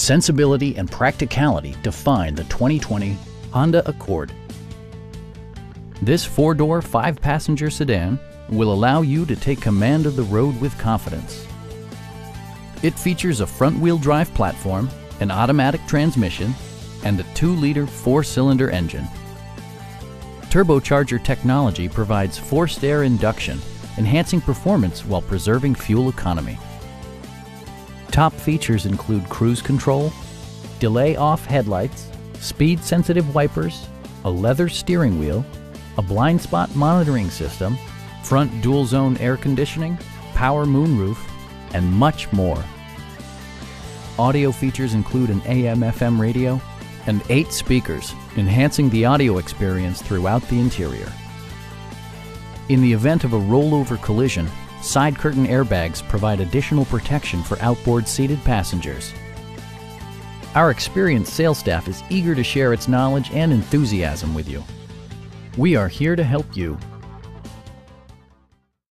Sensibility and practicality define the 2020 Honda Accord. This four-door, five-passenger sedan will allow you to take command of the road with confidence. It features a front-wheel drive platform, an automatic transmission, and a 2-liter 4-cylinder engine. Turbocharger technology provides forced air induction, enhancing performance while preserving fuel economy. Top features include cruise control, delay-off headlights, speed-sensitive wipers, a leather steering wheel, a blind spot monitoring system, front dual-zone air conditioning, power moonroof, and much more. Audio features include an AM/FM radio and 8 speakers, enhancing the audio experience throughout the interior. In the event of a rollover collision, side curtain airbags provide additional protection for outboard seated passengers. Our experienced sales staff is eager to share its knowledge and enthusiasm with you. We are here to help you.